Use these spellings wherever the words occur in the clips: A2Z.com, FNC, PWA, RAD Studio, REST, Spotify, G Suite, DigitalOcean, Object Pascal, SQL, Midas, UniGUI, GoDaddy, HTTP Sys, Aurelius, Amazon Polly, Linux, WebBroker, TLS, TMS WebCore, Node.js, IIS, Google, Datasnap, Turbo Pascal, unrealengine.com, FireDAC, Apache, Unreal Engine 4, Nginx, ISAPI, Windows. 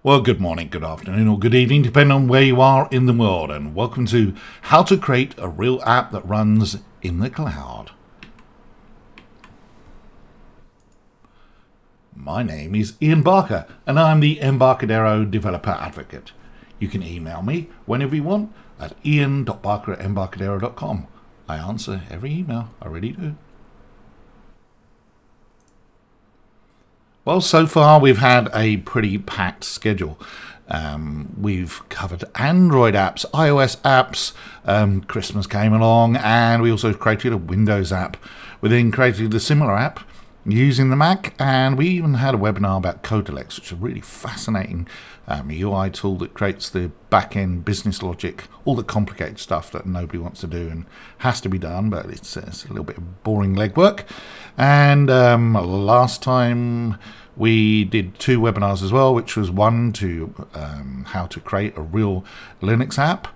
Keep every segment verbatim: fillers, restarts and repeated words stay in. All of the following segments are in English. Well, good morning, good afternoon, or good evening, depending on where you are in the world, and welcome to How to Create a Real App That Runs in the Cloud. My name is Ian Barker, and I'm the Embarcadero Developer Advocate. You can email me whenever you want at ian dot barker at embarcadero dot com. I answer every email, I really do. Well, so far we've had a pretty packed schedule. Um, we've covered Android apps, iOS apps, um, Christmas came along, and we also created a Windows app. We then created a similar app using the Mac, and we even had a webinar about Codelex, which is a really fascinating um, U I tool that creates the back-end business logic, all the complicated stuff that nobody wants to do and has to be done, but it's, it's a little bit of boring legwork. And um, last time we did two webinars as well, which was one to um, how to create a real Linux app.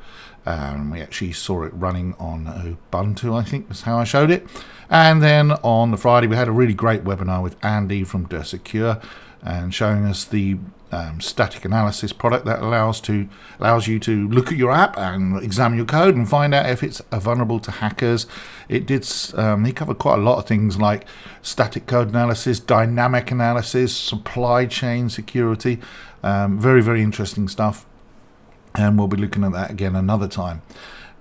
Um, we actually saw it running on Ubuntu, I think was how I showed it. And then on the Friday, we had a really great webinar with Andy from DurSecure and showing us the um, static analysis product that allows to allows you to look at your app and examine your code and find out if it's vulnerable to hackers. It did. Um, he covered quite a lot of things like static code analysis, dynamic analysis, supply chain security. Um, very, very interesting stuff. And we'll be looking at that again another time.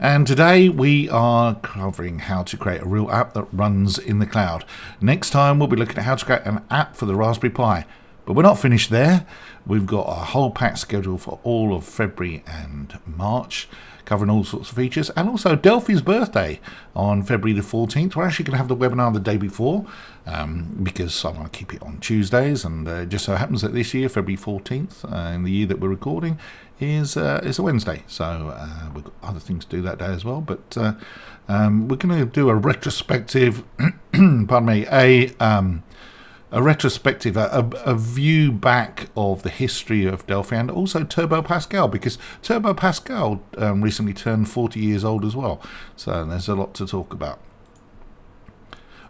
And today we are covering how to create a real app that runs in the cloud. Next time we'll be looking at how to create an app for the Raspberry Pi. But we're not finished there. We've got a whole packed schedule for all of February and March, covering all sorts of features, and also Delphi's birthday on February the fourteenth. We're actually going to have the webinar the day before um, because I want to keep it on Tuesdays, and uh, just so happens that this year, February fourteenth, uh, in the year that we're recording, is uh, is a Wednesday. So uh, we've got other things to do that day as well. But uh, um, we're going to do a retrospective, pardon me, a... Um, A retrospective, a, a view back of the history of Delphi and also Turbo Pascal, because Turbo Pascal um, recently turned forty years old as well. So there's a lot to talk about.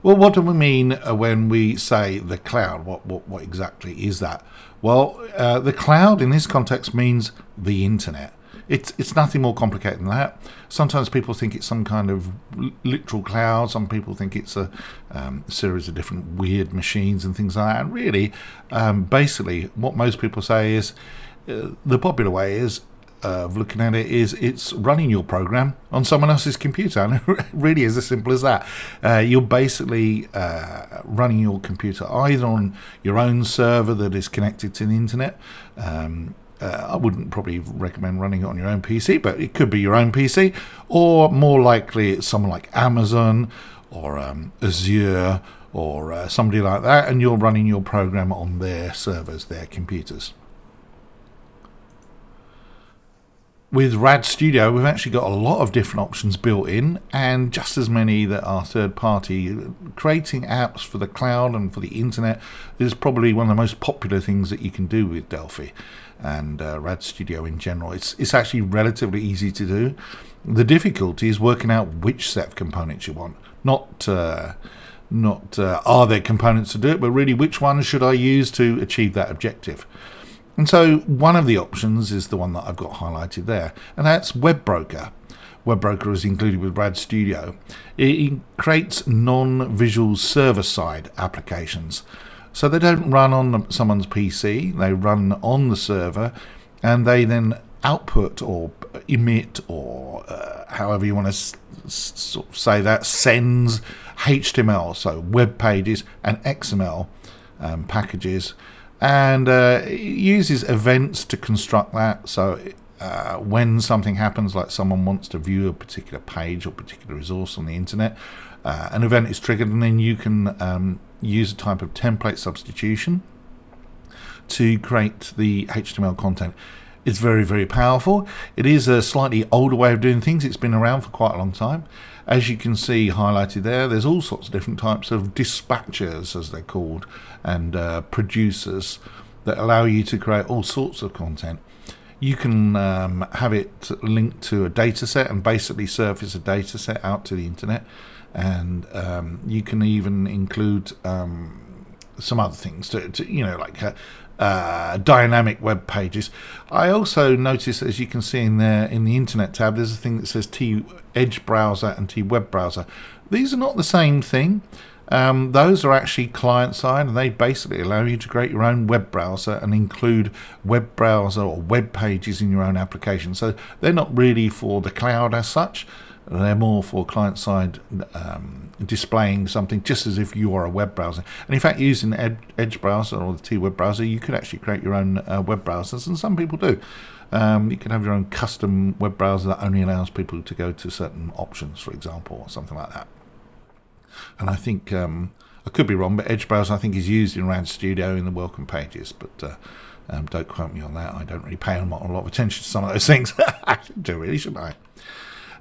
Well, what do we mean when we say the cloud? What, what, what exactly is that? Well, uh, the cloud in this context means the internet. It's, it's nothing more complicated than that. Sometimes people think it's some kind of literal cloud. Some people think it's a um, series of different weird machines and things like that. And really, um, basically, what most people say is, uh, the popular way is, uh, of looking at it is, it's running your program on someone else's computer. And it really is as simple as that. Uh, you're basically uh, running your computer either on your own server that is connected to the internet. Um, Uh, I wouldn't probably recommend running it on your own P C, but it could be your own P C, or more likely it's someone like Amazon or um, Azure or uh, somebody like that, and you're running your program on their servers, their computers. With RAD Studio, we've actually got a lot of different options built in, and just as many that are third-party. Creating apps for the cloud and for the internet is probably one of the most popular things that you can do with Delphi and uh, RAD Studio in general. It's, it's actually relatively easy to do. The difficulty is working out which set of components you want, not... Uh, not uh, are there components to do it, but really which ones should I use to achieve that objective. And so one of the options is the one that I've got highlighted there, and that's WebBroker. WebBroker is included with RAD Studio. It creates non-visual server-side applications. So they don't run on someone's P C, they run on the server, and they then output or emit, or uh, however you want to sort of say that, sends H T M L, so web pages, and X M L um, packages. And uh, it uses events to construct that. So uh, when something happens, like someone wants to view a particular page or particular resource on the internet, uh, an event is triggered, and then you can um, use a type of template substitution to create the H T M L content. It's very, very powerful. It is a slightly older way of doing things. It's been around for quite a long time. As you can see highlighted there, there's all sorts of different types of dispatchers, as they're called, and uh, producers that allow you to create all sorts of content. You can um, have it linked to a data set and basically surface a data set out to the internet. And um, you can even include um, some other things, to, to, you know, like... Uh, uh, dynamic web pages. I also noticed, as you can see in there in the internet tab, there's a thing that says T Edge Browser and T Web Browser. These are not the same thing. Um, those are actually client-side, and they basically allow you to create your own web browser and include web browser or web pages in your own application. So they're not really for the cloud as such. They're more for client-side um, displaying something just as if you are a web browser. And in fact, using the Edge browser or the T-Web browser, you could actually create your own uh, web browsers, and some people do. Um, you can have your own custom web browser that only allows people to go to certain options, for example, or something like that. And I think, um, I could be wrong, but Edge Browser I think is used in RAD Studio in the welcome pages, but uh, um, don't quote me on that. I don't really pay a lot of attention to some of those things. I should do really, shouldn't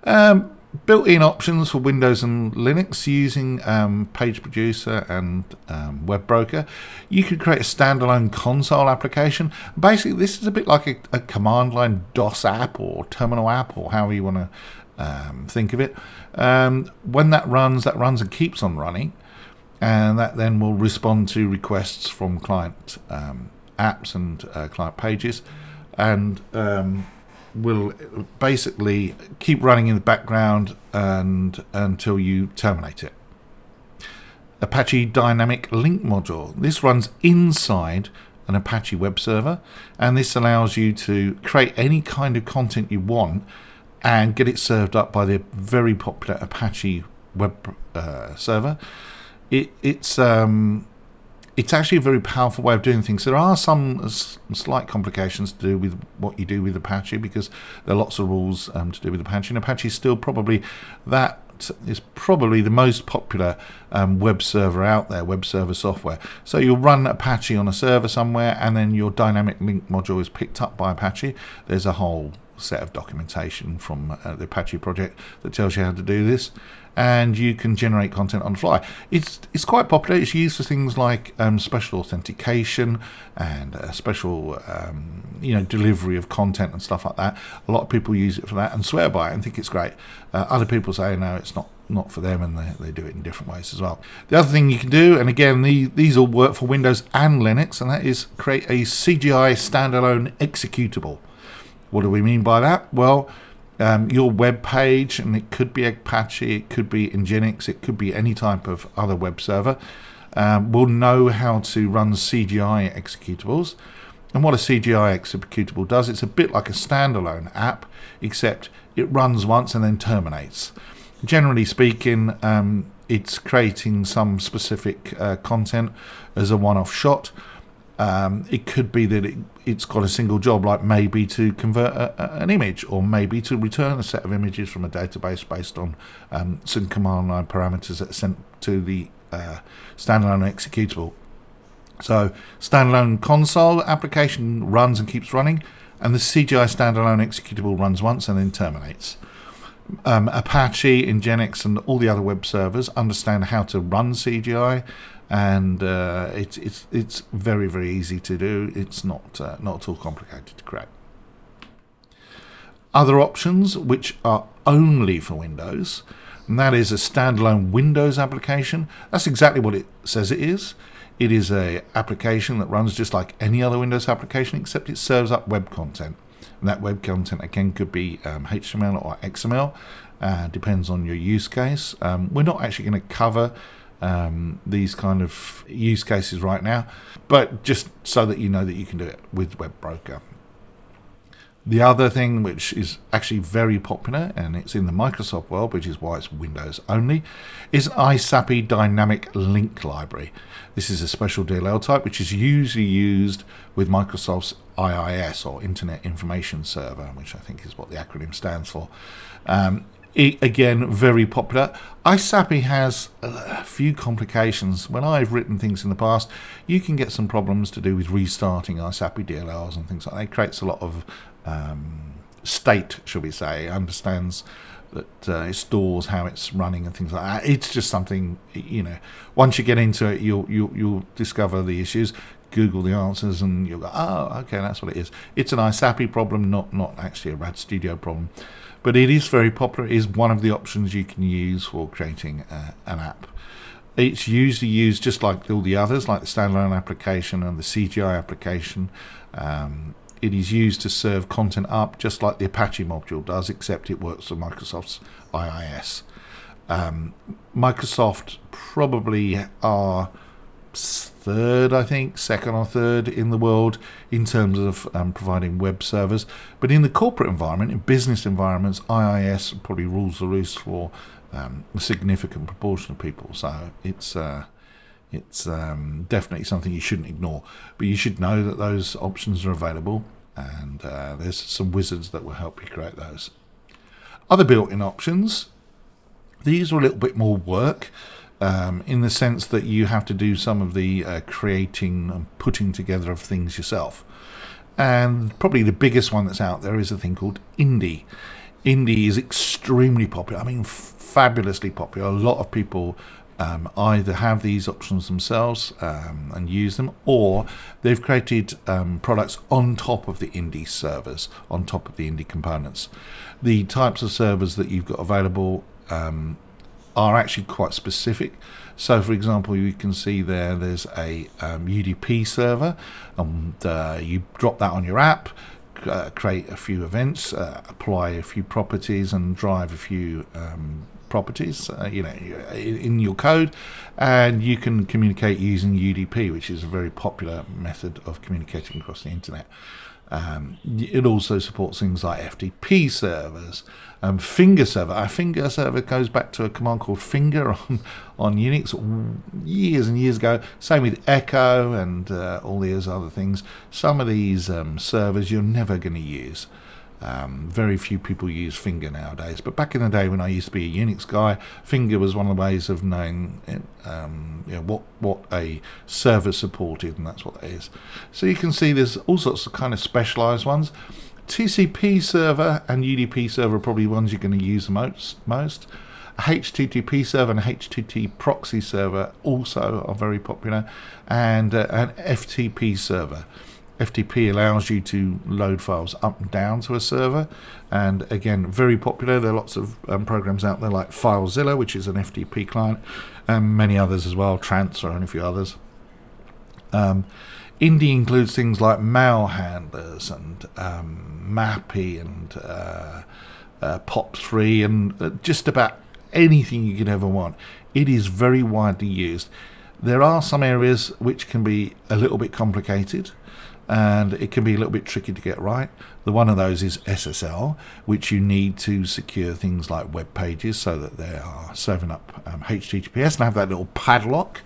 I? Um, built-in options for Windows and Linux using um, Page Producer and um, WebBroker. You could create a standalone console application. Basically, this is a bit like a, a command line DOS app or terminal app, or however you want to Um, think of it. Um, when that runs, that runs and keeps on running, and that then will respond to requests from client um, apps and uh, client pages, and um, will basically keep running in the background and until you terminate it. Apache Dynamic Link Module. This runs inside an Apache web server, and this allows you to create any kind of content you want and get it served up by the very popular Apache web uh, server. It, it's um, it's actually a very powerful way of doing things. There are some slight complications to do with what you do with Apache, because there are lots of rules um, to do with Apache. And Apache is still probably that is probably the most popular um, web server out there, web server software. So you'll run Apache on a server somewhere, and then your dynamic link module is picked up by Apache. There's a whole set of documentation from uh, the Apache project that tells you how to do this, and you can generate content on the fly. It's it's quite popular. It's used for things like um, special authentication and uh, special um, you know delivery of content and stuff like that. A lot of people use it for that and swear by it and think it's great. Uh, other people say no, it's not not for them, and they, they do it in different ways as well. The other thing you can do, and again the, these all work for Windows and Linux, and that is create a C G I standalone executable. What do we mean by that? Well, um, your web page, and it could be Apache, it could be Nginx, it could be any type of other web server, um, will know how to run C G I executables. And what a C G I executable does, it's a bit like a standalone app, except it runs once and then terminates. Generally speaking, um, it's creating some specific uh, content as a one-off shot. Um, it could be that it, it's got a single job, like maybe to convert a, a, an image, or maybe to return a set of images from a database based on um, some command line parameters that are sent to the uh, standalone executable. So standalone console application runs and keeps running, and the C G I standalone executable runs once and then terminates. Um, Apache, Nginx, and all the other web servers understand how to run C G I. And uh, it's it's it's very very easy to do. It's not uh, not at all complicated to create. Other options which are only for Windows, and that is a standalone Windows application. That's exactly what it says it is. It is a application that runs just like any other Windows application, except it serves up web content. And that web content again could be um, H T M L or X M L, uh, depends on your use case. Um, we're not actually going to cover Um, these kind of use cases right now, but just so that you know that you can do it with WebBroker. The other thing which is actually very popular, and it's in the Microsoft world, which is why it's Windows only, is I SAPI Dynamic Link Library. This is a special D L L type which is usually used with Microsoft's I I S, or Internet Information Server, which I think is what the acronym stands for. Um, It, again, very popular. I SAPI has a few complications. When I've written things in the past, you can get some problems to do with restarting I SAPI D L Ls and things like that. It creates a lot of um, state, shall we say. It understands that uh, it stores how it's running and things like that. It's just something, you know, once you get into it, you'll, you'll, you'll discover the issues, Google the answers, and you'll go, oh, okay, that's what it is. It's an I SAPI problem, not, not actually a RAD Studio problem. But it is very popular. It is one of the options you can use for creating uh, an app. It's usually used just like all the others, like the standalone application and the C G I application. Um, it is used to serve content up just like the Apache module does, except it works for Microsoft's I I S. Um, Microsoft probably are third, I think, second or third in the world in terms of um, providing web servers. But in the corporate environment, in business environments, I I S probably rules the roost for um, a significant proportion of people. So it's uh, it's um, definitely something you shouldn't ignore. But you should know that those options are available, and uh, there's some wizards that will help you create those. Other built-in options. These are a little bit more work. Um, in the sense that you have to do some of the uh, creating and putting together of things yourself. And probably the biggest one that's out there is a thing called Indy. Indy is extremely popular. I mean, fabulously popular. A lot of people um, either have these options themselves um, and use them, or they've created um, products on top of the Indy servers, on top of the Indy components. The types of servers that you've got available um, are actually quite specific. So for example, you can see there there's a um, U D P server, and uh, you drop that on your app, uh, create a few events, uh, apply a few properties, and drive a few um, properties uh, you know, in your code, and you can communicate using U D P, which is a very popular method of communicating across the internet. Um, it also supports things like F T P servers, um, Finger server. Our Finger server goes back to a command called Finger on, on Unix years and years ago. Same with Echo and uh, all these other things. Some of these um, servers you're never going to use. Um, very few people use Finger nowadays, but back in the day when I used to be a Unix guy, Finger was one of the ways of knowing um, you know, what, what a server supported, and that's what that is. So you can see there's all sorts of kind of specialized ones. T C P server and U D P server are probably ones you're going to use the most. most. H T T P server and H T T P proxy server also are very popular, and uh, an F T P server. F T P allows you to load files up and down to a server, and again, very popular. There are lots of um, programs out there like FileZilla, which is an F T P client, and many others as well, Transfer and a few others. Um, Indy includes things like mail handlers and um, Mappy and uh, uh, P O P three and just about anything you could ever want. It is very widely used. There are some areas which can be a little bit complicated, and it can be a little bit tricky to get right. The one of those is S S L, which you need to secure things like web pages so that they are serving up um, H T T P S and have that little padlock,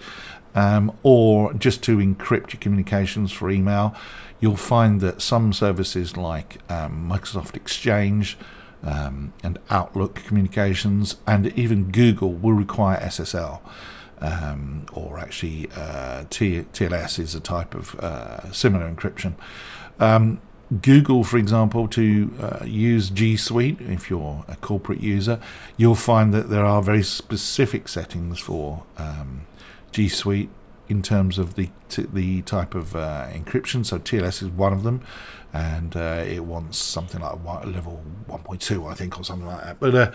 um, or just to encrypt your communications for email. You'll find that some services like um, Microsoft Exchange um, and Outlook communications, and even Google, will require S S L. Um, or actually uh, T L S is a type of uh, similar encryption. Um, Google, for example, to uh, use G Suite, if you're a corporate user, you'll find that there are very specific settings for um, G Suite in terms of the, t the type of uh, encryption. So T L S is one of them, and uh, it wants something like level one point two, I think, or something like that. But uh,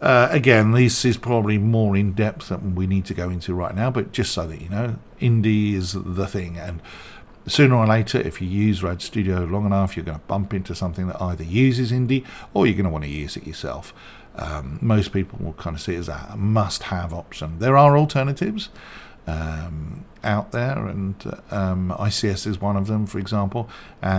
uh, again, this is probably more in depth than we need to go into right now, but just so that you know, Indy is the thing, and sooner or later, if you use RAD Studio long enough, you're going to bump into something that either uses Indy, or you're going to want to use it yourself. Um, most people will kind of see it as a must-have option. There are alternatives Um, out there, and um, I C S is one of them, for example,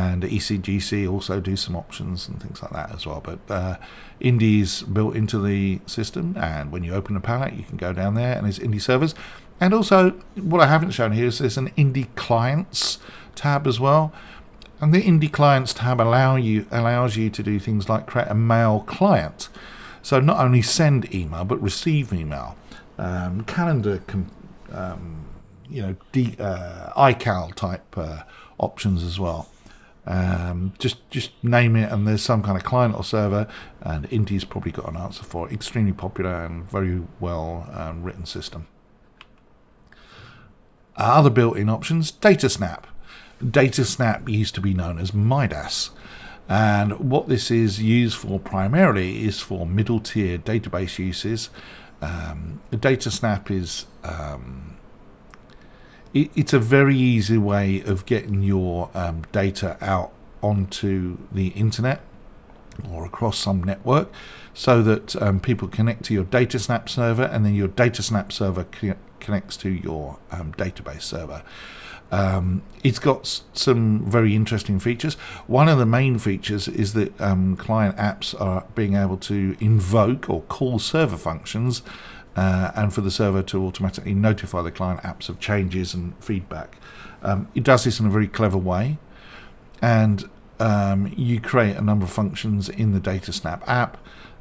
and E C G C also do some options and things like that as well. But uh, Indy is built into the system, and when you open the palette, you can go down there and there's Indy servers. And also, what I haven't shown here is there's an Indy clients tab as well, and the Indy clients tab allow you allows you to do things like create a mail client, so not only send email but receive email, um, calendar com Um, you know, de uh, iCal type uh, options as well. Um, just just name it, and there's some kind of client or server, and Indy's probably got an answer for it. Extremely popular and very well um, written system. Other built-in options: Datasnap. Datasnap used to be known as Midas, and what this is used for primarily is for middle-tier database uses. Um, Datasnap is um, it, it's a very easy way of getting your um, data out onto the internet or across some network, so that um, people connect to your Datasnap server, and then your Datasnap server connects to your um, database server. Um, it's got some very interesting features. One of the main features is that um, client apps are being able to invoke or call server functions, uh, and for the server to automatically notify the client apps of changes and feedback. Um, it does this in a very clever way, and um, you create a number of functions in the Datasnap app,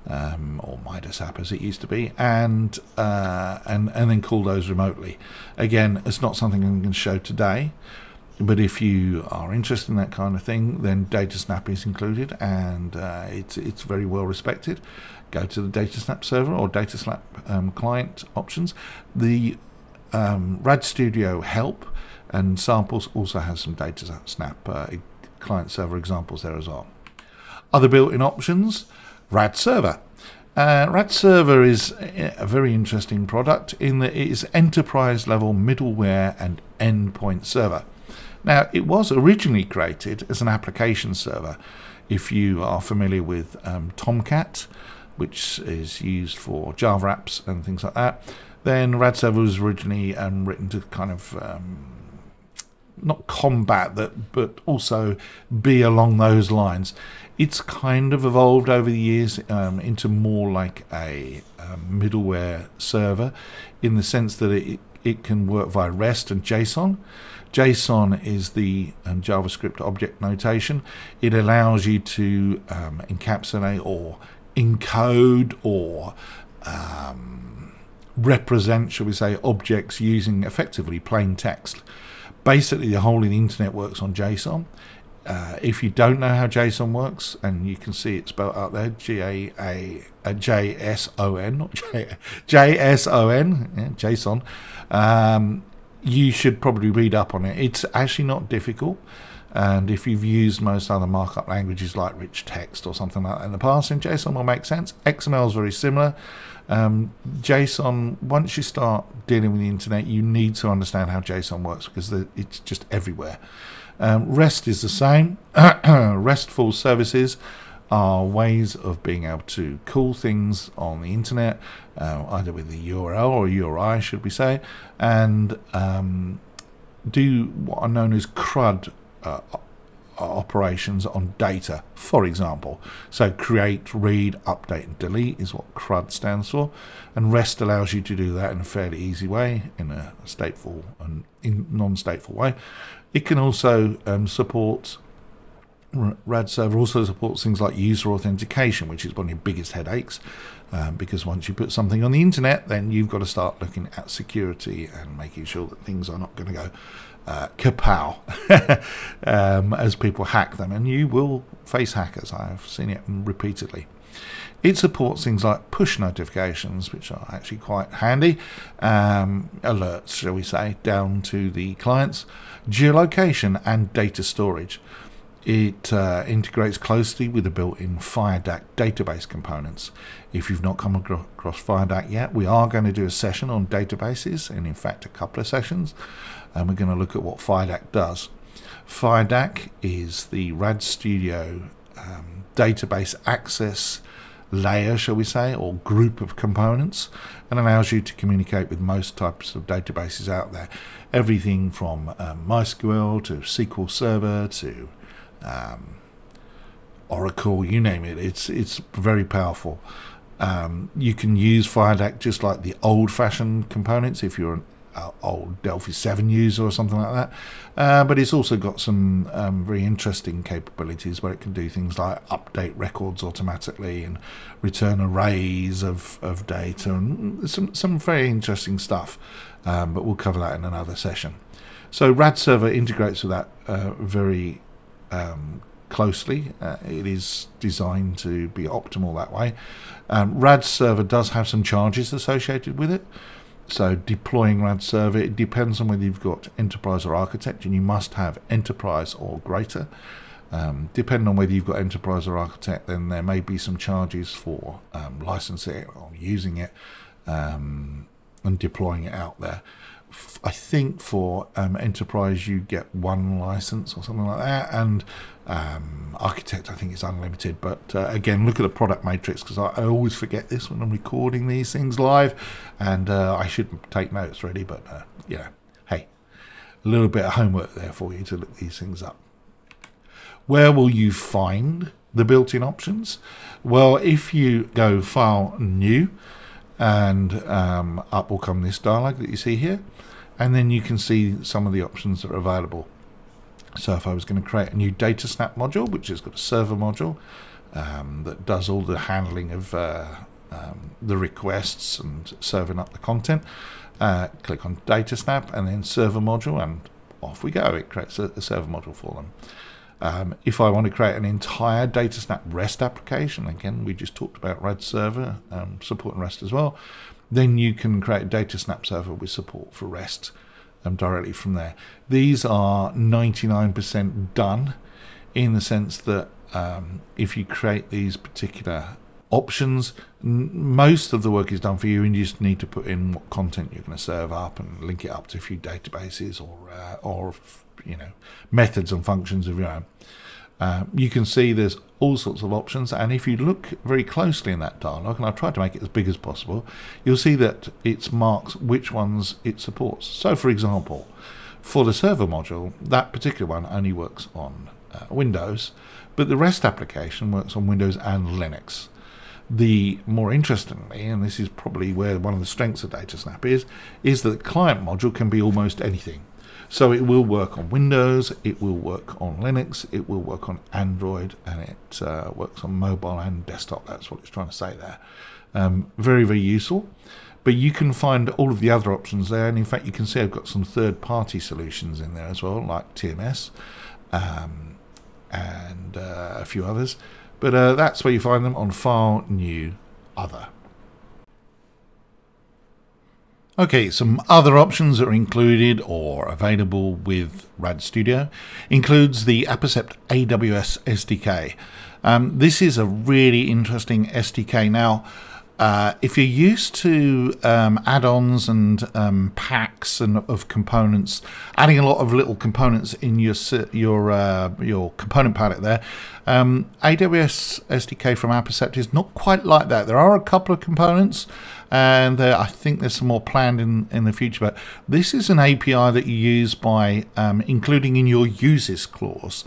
Um, or Midas app as it used to be, and uh, and and then call those remotely. Again, it's not something I'm going to show today, but if you are interested in that kind of thing, then Datasnap is included, and uh, it's it's very well respected. Go to the Datasnap server or Datasnap um, client options. The um, RAD Studio help and samples also has some Datasnap uh, client server examples there as well. Other built-in options. RAD Server. Uh, RAD Server is a very interesting product in that it is enterprise level middleware and endpoint server. Now, it was originally created as an application server. If you are familiar with um, Tomcat, which is used for Java apps and things like that, then RAD Server was originally um, written to kind of um, not combat that, but also be along those lines. It's kind of evolved over the years um, into more like a, a middleware server, in the sense that it, it can work via REST and JSON. JSON is the um, JavaScript object notation. It allows you to um, encapsulate or encode or um, represent, shall we say, objects using effectively plain text. Basically, the whole of the internet works on JSON. Uh, if you don't know how JSON works, and you can see it's spelled out there, G A A J S O N, not J S O N, yeah, JSON, um, you should probably read up on it. It's actually not difficult. And if you've used most other markup languages like rich text or something like that in the past, then JSON will make sense. X M L is very similar. Um, JSON, once you start dealing with the internet, you need to understand how JSON works, because the, it's just everywhere. Um, REST is the same. RESTful services are ways of being able to call things on the internet, uh, either with the U R L or U R I, should we say, and um, do what are known as CRUD Uh, operations on data, for example. So create, read, update and delete is what CRUD stands for, and REST allows you to do that in a fairly easy way, in a stateful and in non-stateful way. It can also um, support, RAD Server also supports things like user authentication, which is one of your biggest headaches, um, because once you put something on the internet, then you've got to start looking at security and making sure that things are not going to go Uh, kapow um, as people hack them, and you will face hackers. I have seen it repeatedly. It supports things like push notifications, which are actually quite handy, um, alerts, shall we say, down to the clients, geolocation and data storage. It uh, integrates closely with the built-in FireDAC database components. If you've not come across FireDAC yet, we are going to do a session on databases, and in fact a couple of sessions, and we're going to look at what FireDAC does. FireDAC is the RAD Studio um, database access layer, shall we say, or group of components, and allows you to communicate with most types of databases out there. Everything from um, MySQL to S Q L Server to Um, Oracle, you name it. It's it's very powerful. Um, you can use FireDAC just like the old-fashioned components if you're an uh, old Delphi seven user or something like that. Uh, but it's also got some um, very interesting capabilities where it can do things like update records automatically and return arrays of, of data and some, some very interesting stuff. Um, but we'll cover that in another session. So RAD Server integrates with that uh, very Um, closely. Uh, it is designed to be optimal that way. Um, RAD Server does have some charges associated with it. So deploying RAD Server, it depends on whether you've got enterprise or architect, and you must have enterprise or greater. Um, depending on whether you've got enterprise or architect, then there may be some charges for um, licensing it or using it, um, and deploying it out there. I think for um, enterprise you get one license or something like that, and um, architect I think is unlimited, but uh, again, look at the product matrix, because I, I always forget this when I'm recording these things live, and uh, I should take notes really, but uh, yeah, hey, a little bit of homework there for you to look these things up. Where will you find the built-in options? Well, if you go File, New, and um, up will come this dialog that you see here, and then you can see some of the options that are available. So if I was going to create a new Datasnap module, which has got a server module um, that does all the handling of uh, um, the requests and serving up the content, uh, click on Datasnap and then server module, and off we go. It creates a, a server module for them. Um, if I want to create an entire Datasnap REST application, again, we just talked about RAD Server, um, supporting REST as well, then you can create a Datasnap server with support for REST um, directly from there. These are ninety-nine percent done, in the sense that um, if you create these particular options, most of the work is done for you, and you just need to put in what content you're going to serve up and link it up to a few databases or, uh, or you know, methods and functions of your own. Uh, you can see there's all sorts of options, and if you look very closely in that dialog, and I've tried to make it as big as possible, you'll see that it marks which ones it supports. So for example, for the server module, that particular one only works on uh, Windows, but the REST application works on Windows and Linux. The more interestingly, and this is probably where one of the strengths of Datasnap is, is that the client module can be almost anything. So it will work on Windows, it will work on Linux, it will work on Android, and it uh, works on mobile and desktop. That's what it's trying to say there. Um, very, very useful. But you can find all of the other options there. And in fact, you can see I've got some third-party solutions in there as well, like T M S um, and uh, a few others. But uh, that's where you find them, on File, New, Other. Okay, some other options that are included or available with RAD Studio includes the Appercept A W S S D K. Um, this is a really interesting S D K. Now, uh, if you're used to um, add-ons and um, packs and of components, adding a lot of little components in your your uh, your component palette there, um, A W S S D K from Appercept is not quite like that. There are a couple of components, and uh, I think there's some more planned in, in the future, but this is an A P I that you use by um, including in your uses clause.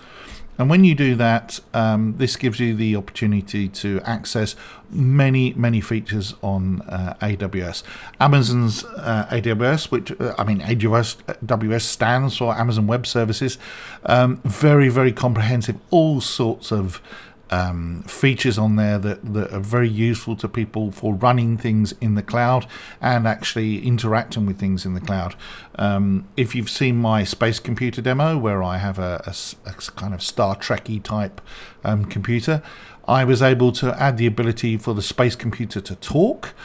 And when you do that, um, this gives you the opportunity to access many, many features on uh, A W S. Amazon's uh, A W S, which, uh, I mean, A W S stands for Amazon Web Services. Um, very, very comprehensive, all sorts of Um, features on there that, that are very useful to people for running things in the cloud and actually interacting with things in the cloud. Um, if you've seen my space computer demo, where I have a, a, a kind of Star Trek-y type um, computer, I was able to add the ability for the space computer to talk.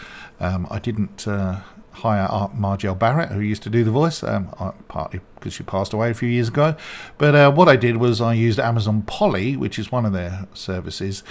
Um, I didn't uh, hire Art Margel Barrett, who used to do the voice, um, partly because she passed away a few years ago. But uh, what I did was I used Amazon Polly, which is one of their services,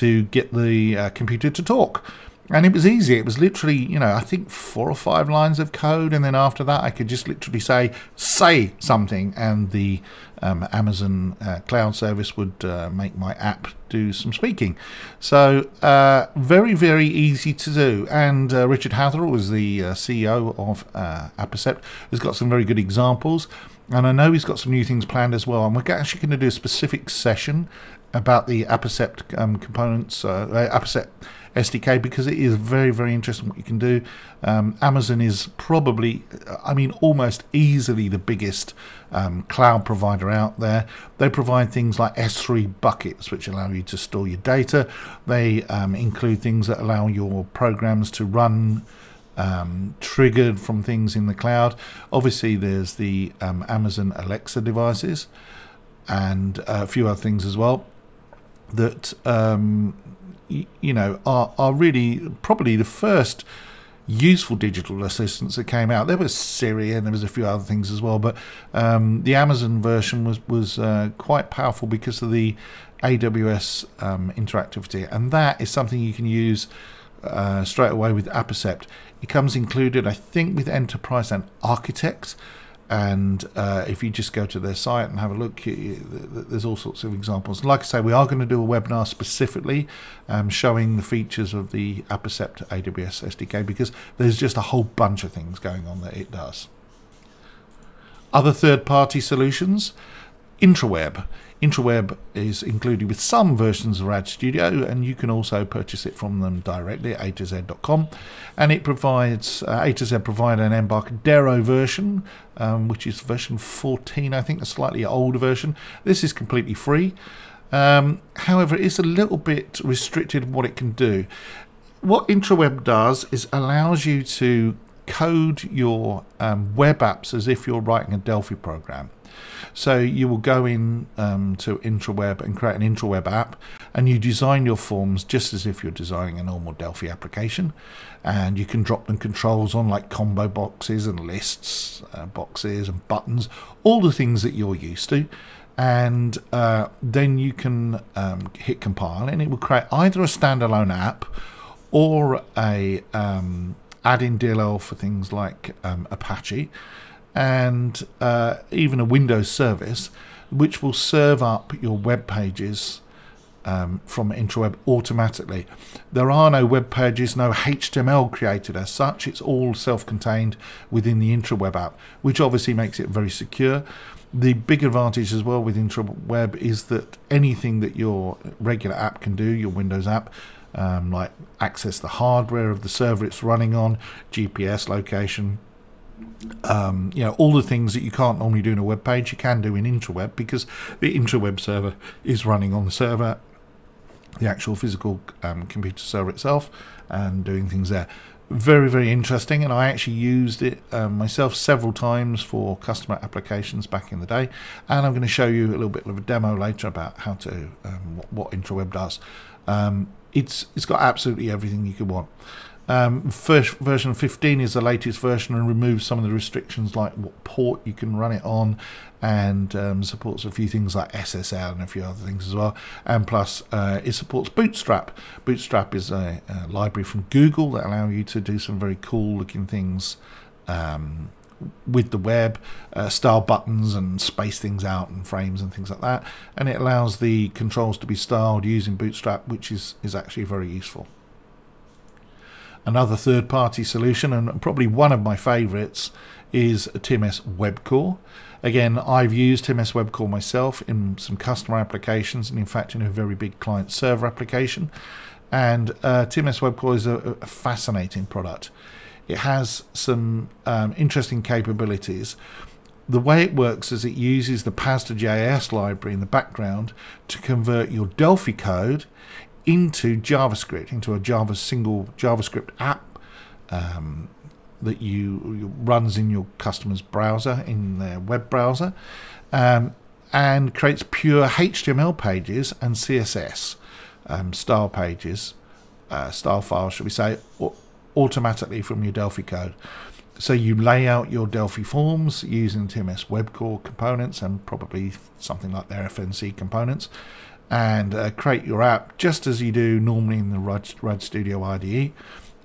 to get the uh, computer to talk. And it was easy. It was literally, you know, I think four or five lines of code. And then after that, I could just literally say, say something. And the um, Amazon uh, cloud service would uh, make my app do some speaking. So uh, very, very easy to do. And uh, Richard Hatherall was the uh, C E O of uh, Appercept. He's got some very good examples. And I know he's got some new things planned as well. And we're actually going to do a specific session about the Appercept um, components, uh, Appercept S D K, because it is very, very interesting what you can do. Um, Amazon is probably, I mean, almost easily the biggest um, cloud provider out there. They provide things like S three buckets, which allow you to store your data. They um, include things that allow your programs to run Um, triggered from things in the cloud. Obviously there's the um, Amazon Alexa devices and a few other things as well that um, you know are, are really probably the first useful digital assistants that came out. There was Siri and there was a few other things as well, but um, the Amazon version was, was uh, quite powerful because of the A W S um, interactivity, and that is something you can use uh, straight away with Appercept. It comes included, I think, with Enterprise and Architect. And uh, if you just go to their site and have a look, there's all sorts of examples. Like I say, we are going to do a webinar specifically um, showing the features of the Appercept A W S S D K, because there's just a whole bunch of things going on that it does. Other third-party solutions, IntraWeb. IntraWeb is included with some versions of RAD Studio, and you can also purchase it from them directly at A to Z dot com, and it provides uh, A to Z provide an Embarcadero version, um, which is version fourteen, I think, a slightly older version. This is completely free. Um, however, it's a little bit restricted what it can do. What IntraWeb does is allows you to code your um, web apps as if you're writing a Delphi program. So you will go in um, to IntraWeb and create an IntraWeb app, and you design your forms just as if you're designing a normal Delphi application, and you can drop them controls on, like combo boxes and lists, uh, boxes and buttons, all the things that you're used to. And uh, then you can um, hit compile, and it will create either a standalone app or a um, add-in D L L for things like um, Apache, and uh, even a Windows service, which will serve up your web pages um, from IntraWeb automatically. There are no web pages, no H T M L created as such. It's all self-contained within the IntraWeb app, which obviously makes it very secure. The big advantage as well with IntraWeb is that anything that your regular app can do, your Windows app, um, like access the hardware of the server it's running on, G P S location, Um, you know, all the things that you can't normally do in a web page, you can do in IntraWeb, because the IntraWeb server is running on the server, the actual physical um, computer server itself, and doing things there. Very, very interesting, and I actually used it um, myself several times for customer applications back in the day, and I'm going to show you a little bit of a demo later about how to um, what, what IntraWeb does. Um, it's it's got absolutely everything you could want. Um, first version fifteen is the latest version and removes some of the restrictions like what port you can run it on, and um, supports a few things like S S L and a few other things as well. And plus uh, it supports Bootstrap. Bootstrap is a, a library from Google that allows you to do some very cool looking things um, with the web, uh, style buttons and space things out and frames and things like that. And it allows the controls to be styled using Bootstrap, which is, is actually very useful. Another third-party solution, and probably one of my favorites, is T M S WebCore. Again, I've used T M S WebCore myself in some customer applications, and in fact in a very big client-server application. And uh, T M S WebCore is a, a fascinating product. It has some um, interesting capabilities. The way it works is it uses the P A S to J S library in the background to convert your Delphi code into JavaScript, into a Java single JavaScript app um, that you runs in your customer's browser, in their web browser, um, and creates pure H T M L pages and C S S um, style pages, uh, style files, should we say, automatically from your Delphi code. So you lay out your Delphi forms using T M S WebCore components and probably something like their F N C components, and uh, create your app just as you do normally in the RAD Studio I D E.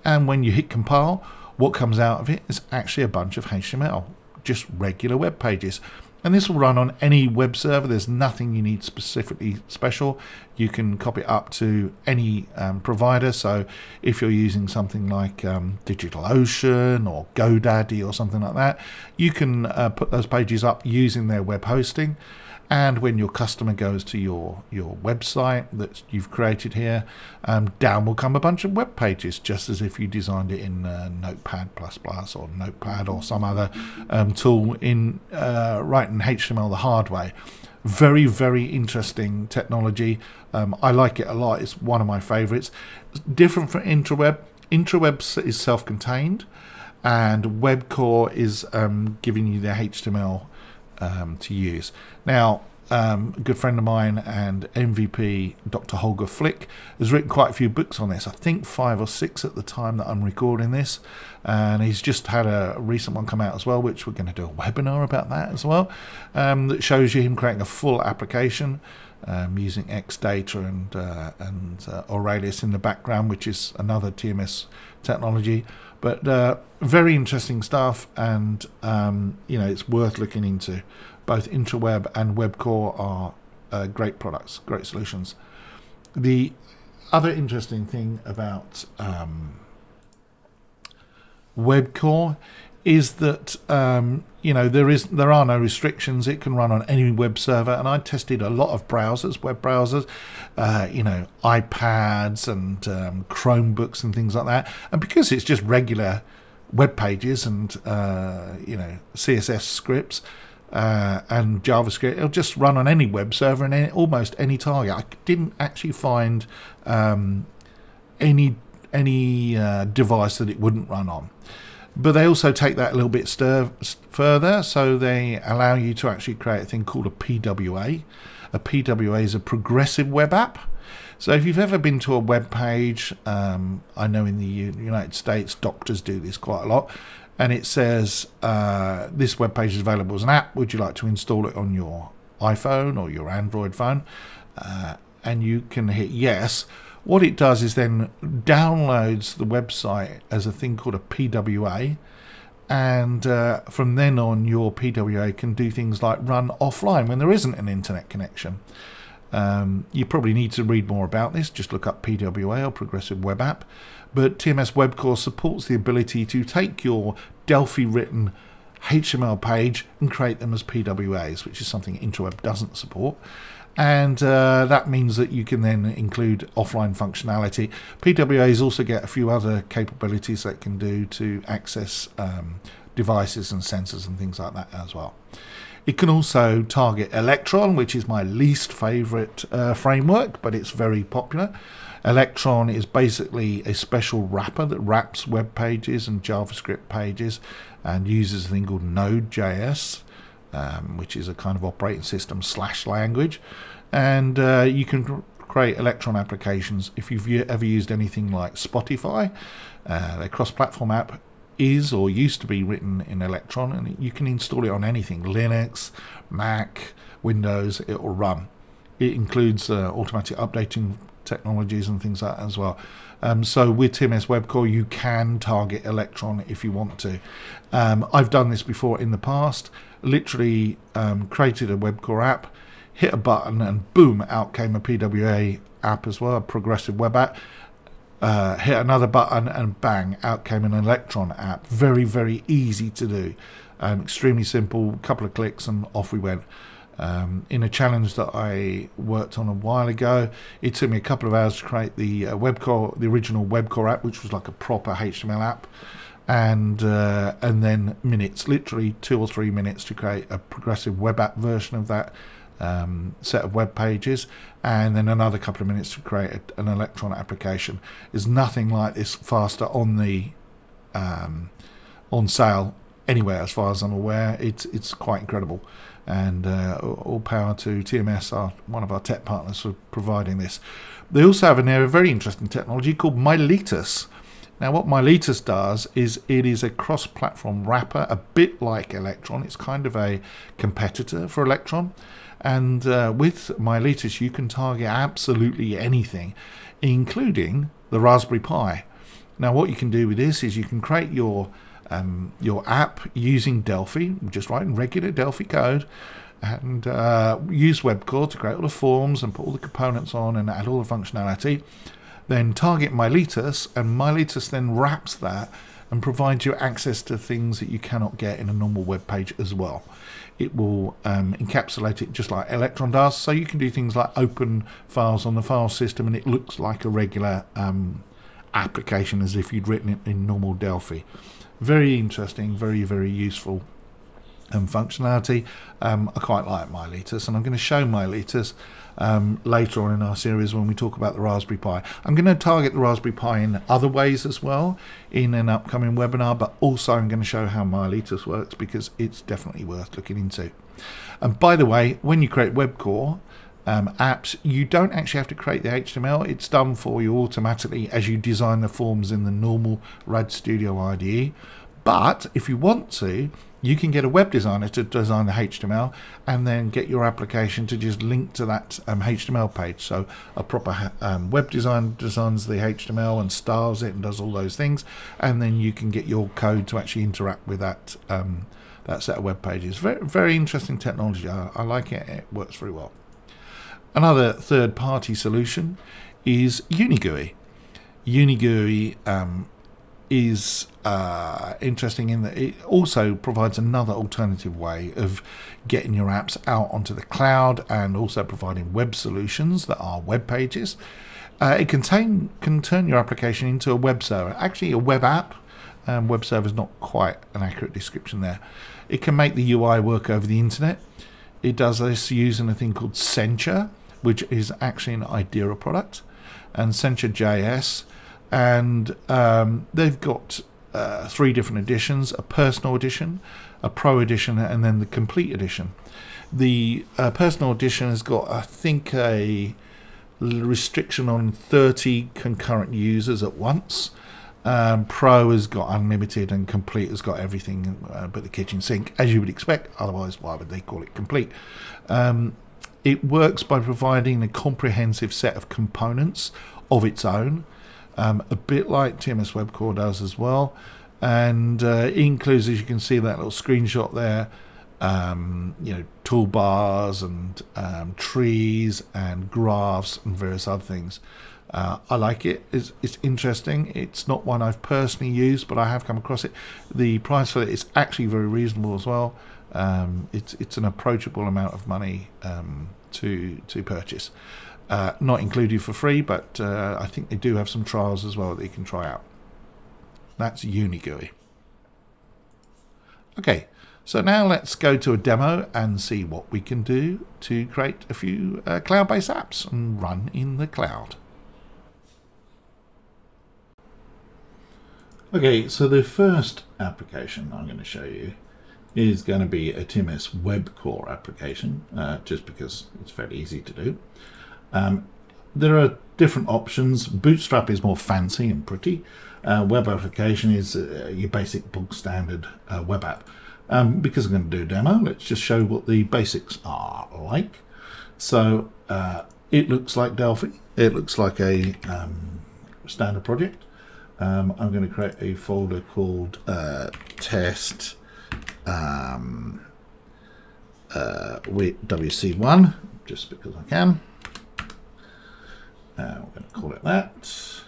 And when you hit compile, what comes out of it is actually a bunch of H T M L, just regular web pages. And this will run on any web server. There's nothing you need specifically special. You can copy it up to any um, provider. So if you're using something like um, DigitalOcean or GoDaddy or something like that, you can uh, put those pages up using their web hosting. And when your customer goes to your, your website that you've created here, um, down will come a bunch of web pages, just as if you designed it in uh, Notepad plus plus or Notepad or some other um, tool in uh, writing H T M L the hard way. Very, very interesting technology. Um, I like it a lot. It's one of my favorites. It's different from IntraWeb. IntraWeb is self-contained, and WebCore is um, giving you the H T M L Um, to use. Now, um, a good friend of mine and M V P, Doctor Holger Flick, has written quite a few books on this. I think five or six at the time that I'm recording this, and he's just had a recent one come out as well, which we're going to do a webinar about that as well, um, that shows you him creating a full application um, using Xdata and uh, and uh, Aurelius in the background, which is another T M S technology. But uh, very interesting stuff, and um, you know, it's worth looking into. Both IntraWeb and WebCore are uh, great products, great solutions. The other interesting thing about um, WebCore is that um, you know, there is there are no restrictions. It can run on any web server, and I tested a lot of browsers, web browsers, uh, you know, iPads and um, Chromebooks and things like that. And because it's just regular web pages and uh, you know, C S S scripts uh, and JavaScript, it'll just run on any web server and any, almost any target. I didn't actually find um, any any uh, device that it wouldn't run on. But they also take that a little bit further, so they allow you to actually create a thing called a P W A. A P W A is a progressive web app. So if you've ever been to a web page, um, I know in the United States doctors do this quite a lot, and it says uh, this web page is available as an app. Would you like to install it on your iPhone or your Android phone? Uh, and you can hit yes. What it does is then downloads the website as a thing called a P W A, and uh, from then on your P W A can do things like run offline when there isn't an internet connection. Um, you probably need to read more about this, just look up P W A or Progressive Web App, but T M S WebCore supports the ability to take your Delphi written H T M L page and create them as P W As, which is something IntraWeb doesn't support. And uh, that means that you can then include offline functionality. P W As also get a few other capabilities that can do to access um, devices and sensors and things like that as well. It can also target Electron, which is my least favorite uh, framework, but it's very popular. Electron is basically a special wrapper that wraps web pages and JavaScript pages and uses a thing called Node J S. Um, which is a kind of operating system slash language, and uh, you can create Electron applications. If you've ever used anything like Spotify, uh, their cross-platform app is or used to be written in Electron, and you can install it on anything, Linux, Mac, Windows, it will run. It includes uh, automatic updating technologies and things like that as well. Um, so with T M S WebCore you can target Electron if you want to. Um, I've done this before in the past, literally um, created a WebCore app, hit a button and boom, out came a P W A app as well, a progressive web app. Uh, hit another button and bang, out came an Electron app. Very, very easy to do. Um, extremely simple, couple of clicks and off we went. Um, in a challenge that I worked on a while ago, it took me a couple of hours to create the uh, WebCore, the original WebCore app, which was like a proper H T M L app, and uh, and then minutes, literally two or three minutes, to create a progressive web app version of that um, set of web pages, and then another couple of minutes to create a, an Electron application. There's nothing like this faster on the um, on sale anywhere, as far as I'm aware. It's it's quite incredible. And uh, all power to T M S, our, one of our tech partners, for providing this. They also have an area of very interesting technology called Miletus. Now what Miletus does is it is a cross-platform wrapper, a bit like Electron. It's kind of a competitor for Electron. And uh, with Miletus you can target absolutely anything, including the Raspberry Pi. Now what you can do with this is you can create your Um, your app using Delphi, just writing regular Delphi code, and uh, use WebCore to create all the forms and put all the components on and add all the functionality. Then target Miletus, and Miletus then wraps that and provides you access to things that you cannot get in a normal web page as well. It will um, encapsulate it just like Electron does, so you can do things like open files on the file system, and it looks like a regular um, application as if you'd written it in normal Delphi. Very interesting, very, very useful um, functionality. Um, I quite like Miletus, and I'm going to show Miletus um, later on in our series when we talk about the Raspberry Pi. I'm going to target the Raspberry Pi in other ways as well in an upcoming webinar, but also I'm going to show how Miletus works, because it's definitely worth looking into. And by the way, when you create WebCore um, apps, you don't actually have to create the H T M L. It's done for you automatically as you design the forms in the normal RAD Studio I D E. But if you want to, you can get a web designer to design the H T M L and then get your application to just link to that um, H T M L page. So a proper um, web designer designs the H T M L and styles it and does all those things, and then you can get your code to actually interact with that um, that set of web pages. Very, very interesting technology. I, I like it. It works very well. Another third-party solution is UniGUI. UniGUI um, is uh, interesting in that it also provides another alternative way of getting your apps out onto the cloud and also providing web solutions that are web pages. Uh, it contain, can turn your application into a web server, actually a web app. Um, web server is not quite an accurate description there. It can make the U I work over the internet. It does this using a thing called Sencha, which is actually an Idera product, and Sencha J S. And um, they've got uh, three different editions: a personal edition, a pro edition, and then the complete edition. The uh, personal edition has got, I think, a restriction on thirty concurrent users at once. Um, pro has got unlimited, and complete has got everything uh, but the kitchen sink, as you would expect. Otherwise, why would they call it complete? Um, it works by providing a comprehensive set of components of its own. Um, a bit like T M S WebCore does as well, and uh, it includes, as you can see, that little screenshot there, um, you know, toolbars and um, trees and graphs and various other things. Uh, I like it. It's, it's interesting. It's not one I've personally used, but I have come across it. The price for it is actually very reasonable as well. Um, it's it's an approachable amount of money um, to to purchase. Uh, not included for free, but uh, I think they do have some trials as well that you can try out. That's UniGUI. Okay, so now let's go to a demo and see what we can do to create a few uh, cloud-based apps and run in the cloud. Okay, so the first application I'm going to show you is going to be a T M S WebCore application, uh, just because it's very easy to do. Um, there are different options. Bootstrap is more fancy and pretty. Uh, web application is uh, your basic bog standard uh, web app. Um, because I'm going to do a demo, let's just show what the basics are like. So uh, it looks like Delphi. It looks like a um, standard project. Um, I'm going to create a folder called uh, test um, uh, W C one, just because I can. Uh, we're going to call it that,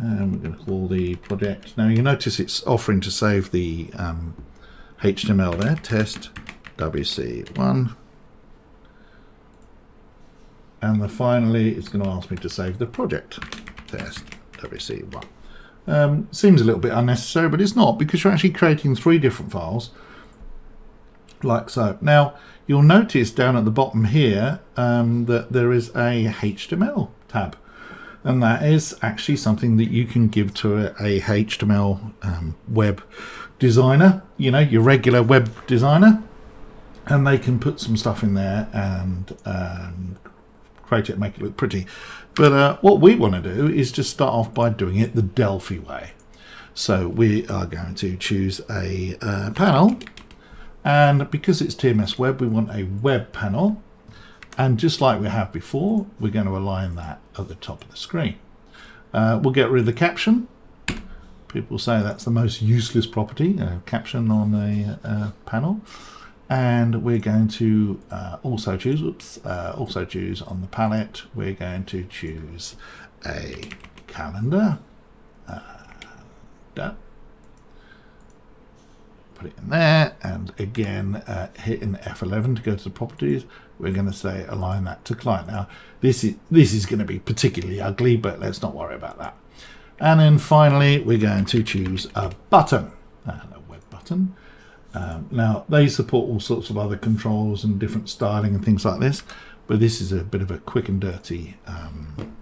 and we're going to call the project. Now you notice it's offering to save the um, H T M L there, test W C one, and then finally it's going to ask me to save the project, test W C one. Um, seems a little bit unnecessary, but it's not, because you're actually creating three different files, like so. Now you'll notice down at the bottom here um, that there is a H T M L tab, and that is actually something that you can give to a, a H T M L um, web designer, you know, your regular web designer, and they can put some stuff in there and um, create it, make it look pretty. But uh, what we want to do is just start off by doing it the Delphi way. So we are going to choose a uh, panel. And because it's T M S Web, we want a web panel. And just like we have before, we're going to align that at the top of the screen. Uh, we'll get rid of the caption. People say that's the most useless property, a caption on a uh, panel. And we're going to uh, also choose, oops, uh, also choose on the palette, we're going to choose a calendar. Uh, done. Put it in there, and again uh, hitting F eleven to go to the properties, we're going to say align that to client. Now this is this is going to be particularly ugly, but let's not worry about that. And then finally we're going to choose a button, and a web button. Um, now they support all sorts of other controls and different styling and things like this, but this is a bit of a quick and dirty um,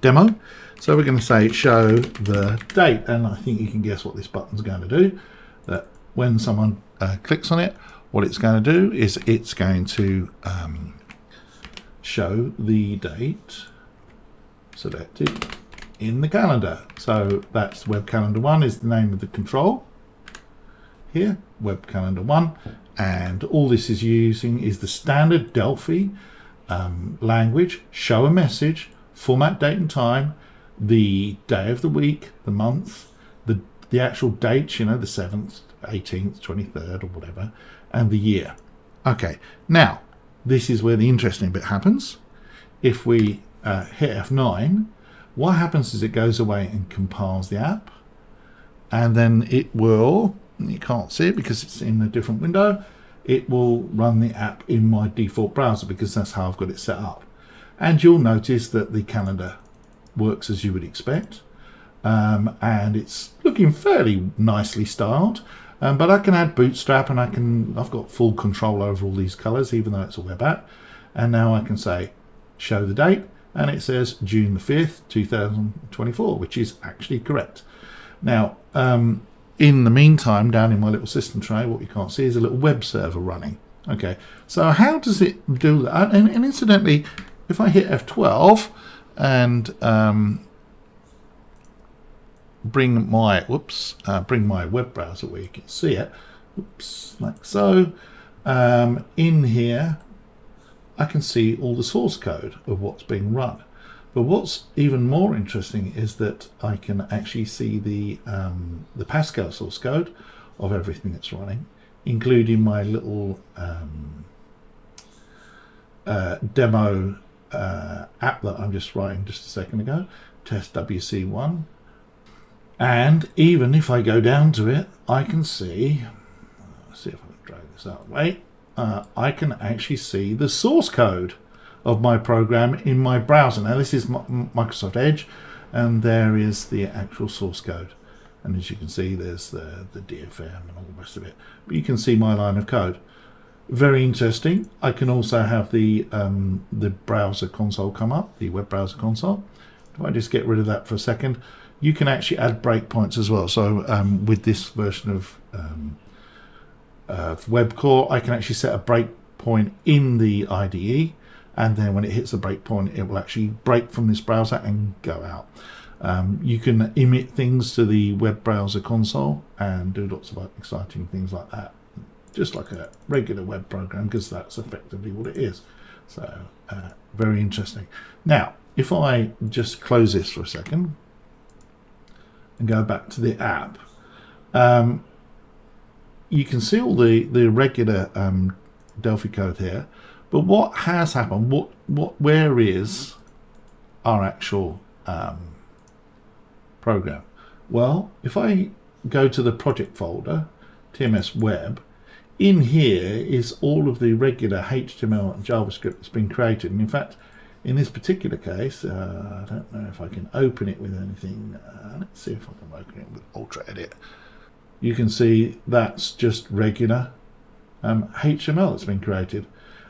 demo. So we're going to say show the date, and I think you can guess what this button's going to do. That when someone uh, clicks on it, what it's going to do is it's going to um, show the date selected in the calendar. So that's web calendar one is the name of the control. here, web calendar one, and all this is using is the standard Delphi um, language, show a message, format date and time, the day of the week, the month, the, the actual date, you know, the seventh, eighteenth, twenty-third or whatever, and the year. Okay, now this is where the interesting bit happens. If we uh, hit F nine, what happens is it goes away and compiles the app, and then it will, you can't see it because it's in a different window, it will run the app in my default browser because that's how I've got it set up. And you'll notice that the calendar works as you would expect, um, and it's looking fairly nicely styled, um, but I can add Bootstrap, and I can, I've got full control over all these colors even though it's a web app. And now I can say show the date, and it says June the fifth, two thousand twenty-four, which is actually correct. Now um, in the meantime, down in my little system tray, what you can't see is a little web server running. Okay, so how does it do that? And, and incidentally, if I hit F twelve and um, bring my whoops, uh, bring my web browser where you can see it, oops, like so, um, in here, I can see all the source code of what's being run. But what's even more interesting is that I can actually see the um, the Pascal source code of everything that's running, including my little um, uh, demo uh, app that I'm just writing just a second ago, test W C one. And even if I go down to it, I can see, let's see if I can drag this out, wait, uh, I can actually see the source code of my program in my browser. Now this is Microsoft Edge, and there is the actual source code, and as you can see there's the, the D F M and all the rest of it, but you can see my line of code. Very interesting. I can also have the um, the browser console come up, the web browser console. If I just get rid of that for a second, you can actually add breakpoints as well. So um, with this version of um, uh, WebCore, I can actually set a breakpoint in the I D E, and then when it hits the breakpoint, it will actually break from this browser and go out. Um, you can emit things to the web browser console and do lots of exciting things like that, just like a regular web program, because that's effectively what it is. So uh, very interesting. Now, if I just close this for a second and go back to the app, um, you can see all the, the regular um, Delphi code here. But what has happened, what, what, where is our actual um, program? Well, if I go to the project folder, T M S Web, in here is all of the regular H T M L and JavaScript that's been created. And in fact, in this particular case, uh, I don't know if I can open it with anything. Uh, let's see if I can open it with Ultra Edit. You can see that's just regular um, H T M L that's been created.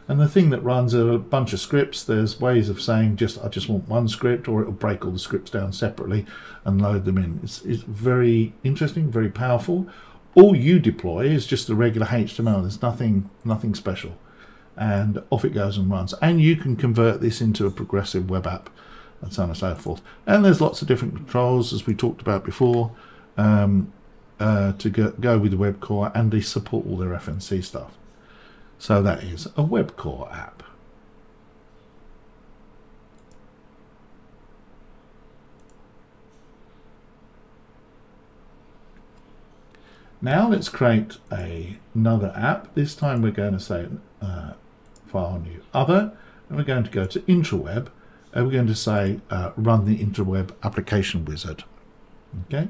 And the thing that runs are a bunch of scripts. There's ways of saying just I just want one script, or it'll break all the scripts down separately and load them in. It's, it's very interesting, very powerful. All you deploy is just the regular H T M L. There's nothing, nothing special. And off it goes and runs. And you can convert this into a progressive web app and so on and so forth. And there's lots of different controls, as we talked about before, um, uh, to go, go with the WebCore, and they support all their F N C stuff. So that is a WebCore app. Now let's create a, another app. This time we're going to say uh, file new other, and we're going to go to IntraWeb, and we're going to say uh, run the IntraWeb application wizard. Okay.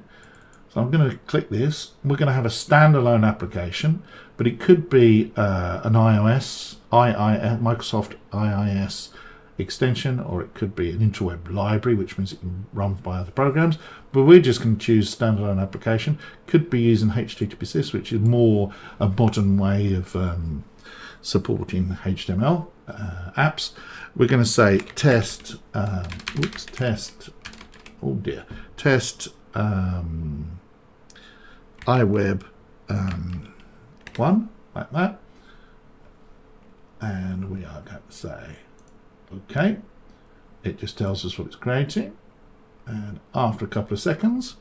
So I'm going to click this. We're going to have a standalone application, but it could be uh, an iOS, I I S, Microsoft I I S extension, or it could be an IntraWeb library, which means it can run by other programs. But we're just going to choose standalone application. Could be using H T T P sys, which is more a modern way of um, supporting H T M L uh, apps. We're going to say test, um, oops, test, oh dear, test. Um, iWeb um, one, like that, and we are going to say okay. It just tells us what it's creating, and after a couple of seconds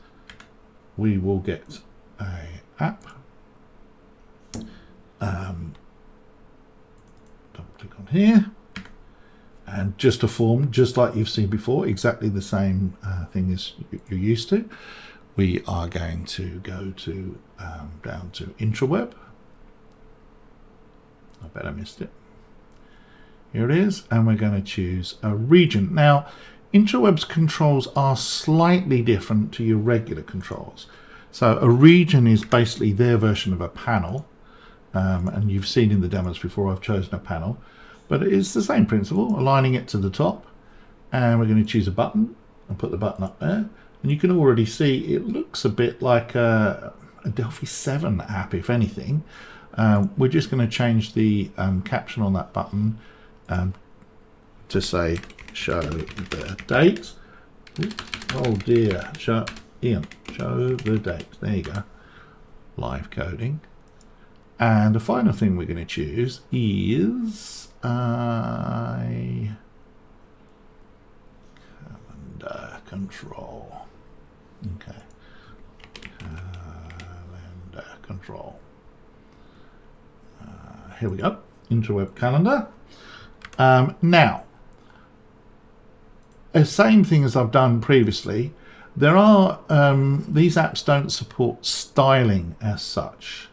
we will get a app um, double click on here, and just a form, just like you've seen before, exactly the same uh, thing as you're used to. We are going to go to um, down to IntraWeb. I bet I missed it. Here it is, and we're going to choose a region. Now, IntraWeb's controls are slightly different to your regular controls. So a region is basically their version of a panel, um, and you've seen in the demos before I've chosen a panel, but it's the same principle, aligning it to the top, and we're going to choose a button and put the button up there. And you can already see it looks a bit like a, a Delphi seven app, if anything. Um, we're just going to change the um, caption on that button um, to say show the date. Oops. Oh dear, show, Ian, show the date. There you go, live coding. And the final thing we're going to choose is uh, calendar control. Okay, calendar control. Uh, here we go, IntraWeb calendar. Um, now, the same thing as I've done previously, there are, um, these apps don't support styling as such.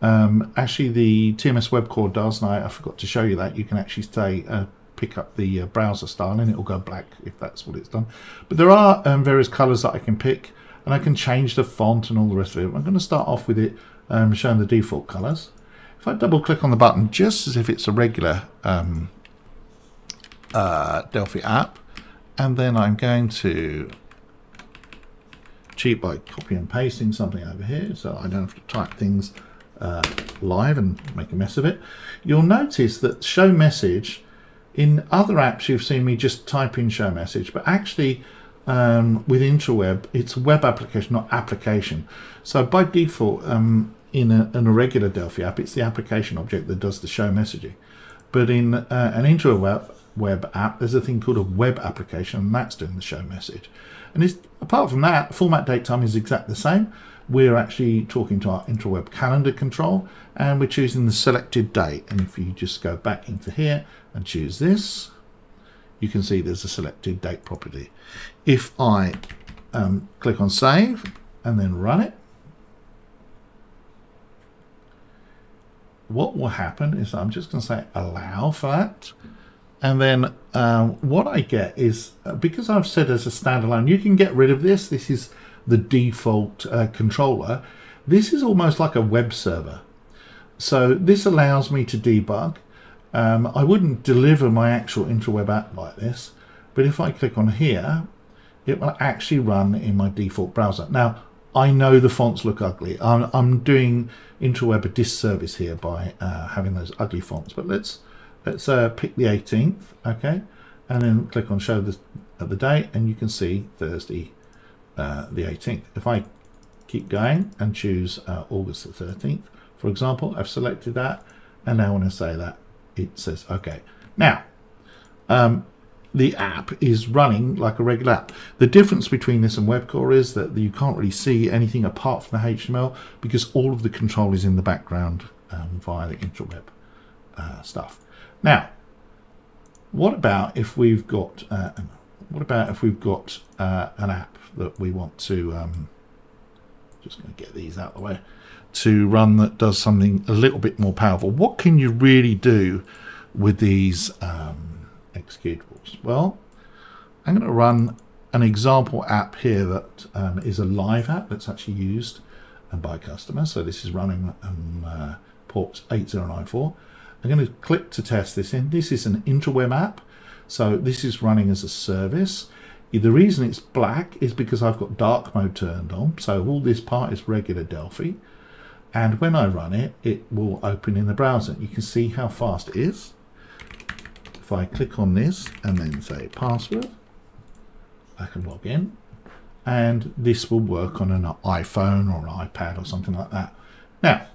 Um, actually, the T M S WebCore does, and I, I forgot to show you that. You can actually say, uh, pick up the uh, browser style and it will go black if that's what it's done. But there are um, various colors that I can pick, and I can change the font and all the rest of it. I'm going to start off with it um, showing the default colors. If I double click on the button, just as if it's a regular um, uh, Delphi app, and then I'm going to cheat by copy and pasting something over here so I don't have to type things uh, live and make a mess of it. You'll notice that show message, in other apps you've seen me just type in show message, but actually um, with IntraWeb it's a web application, not application. So by default um, in, a, in a regular Delphi app it's the application object that does the show messaging, but in uh, an IntraWeb web app there's a thing called a web application, and that's doing the show message. And it's, apart from that, format date time is exactly the same. We're actually talking to our IntraWeb calendar control, and we're choosing the selected date. And if you just go back into here and choose this, you can see there's a selected date property. If I um, click on save and then run it, what will happen is I'm just going to say allow for that. And then um, what I get is, uh, because I've said as a standalone, you can get rid of this. This is the default uh, controller. This is almost like a web server. So this allows me to debug. Um, I wouldn't deliver my actual IntraWeb app like this, but if I click on here, it will actually run in my default browser. Now, I know the fonts look ugly. I'm, I'm doing IntraWeb a disservice here by uh, having those ugly fonts, but let's, Let's uh, pick the eighteenth, okay, and then click on show the, uh, the date, and you can see Thursday uh, the eighteenth. If I keep going and choose uh, August the thirteenth, for example, I've selected that, and now when I say that, it says okay. Now, um, the app is running like a regular app. The difference between this and WebCore is that you can't really see anything apart from the H T M L because all of the control is in the background um, via the IntraWeb uh, stuff. Now, what about if we've got uh, what about if we've got uh, an app that we want to um, just going to get these out of the way to run that does something a little bit more powerful? What can you really do with these um, executables? Well, I'm going to run an example app here that um, is a live app that's actually used by customers. So this is running um, uh, port eight zero nine four. I'm going to click to test this in. This is an IntraWeb app, so this is running as a service. The reason it's black is because I've got dark mode turned on, so all this part is regular Delphi. And when I run it, it will open in the browser. You can see how fast it is. If I click on this and then say password, I can log in, and this will work on an iPhone or an iPad or something like that. Now,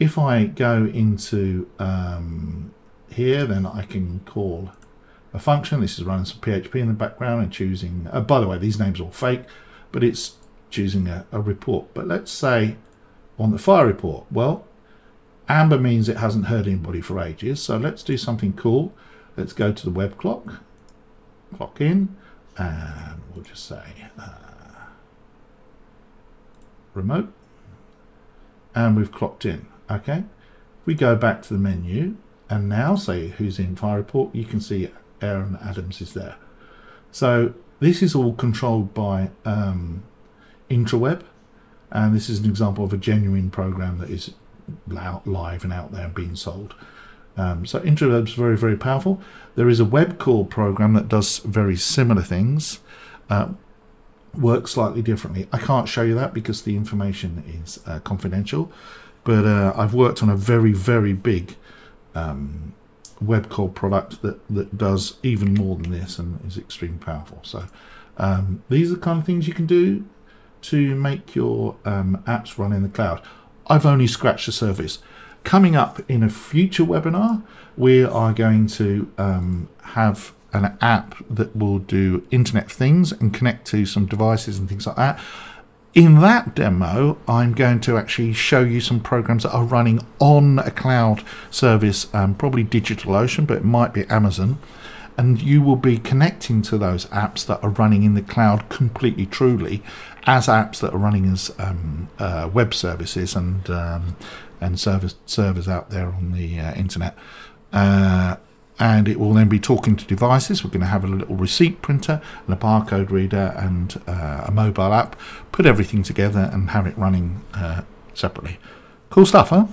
if I go into um, here, then I can call a function. This is running some P H P in the background and choosing, uh, by the way, these names are all fake, but it's choosing a, a report. But let's say on the fire report, well, Amber means it hasn't heard anybody for ages, so let's do something cool. Let's go to the web clock, clock in, and we'll just say uh, remote, and we've clocked in. Okay, we go back to the menu and now say who's in fire report. You can see Aaron Adams is there. So this is all controlled by um, IntraWeb, and this is an example of a genuine program that is live and out there and being sold. Um, so IntraWeb's very, very powerful. There is a WebCore program that does very similar things, uh, works slightly differently. I can't show you that because the information is uh, confidential, but uh, I've worked on a very, very big um, WebCore product that, that does even more than this and is extremely powerful. So um, these are the kind of things you can do to make your um, apps run in the cloud. I've only scratched the surface. Coming up in a future webinar, we are going to um, have an app that will do Internet of Things and connect to some devices and things like that. In that demo, I'm going to actually show you some programs that are running on a cloud service, um, probably DigitalOcean, but it might be Amazon. And you will be connecting to those apps that are running in the cloud completely truly as apps that are running as um, uh, web services and um, and service servers out there on the uh, internet, uh, and it will then be talking to devices. We're going to have a little receipt printer and a barcode reader and uh, a mobile app, put everything together and have it running uh, separately. Cool stuff, huh?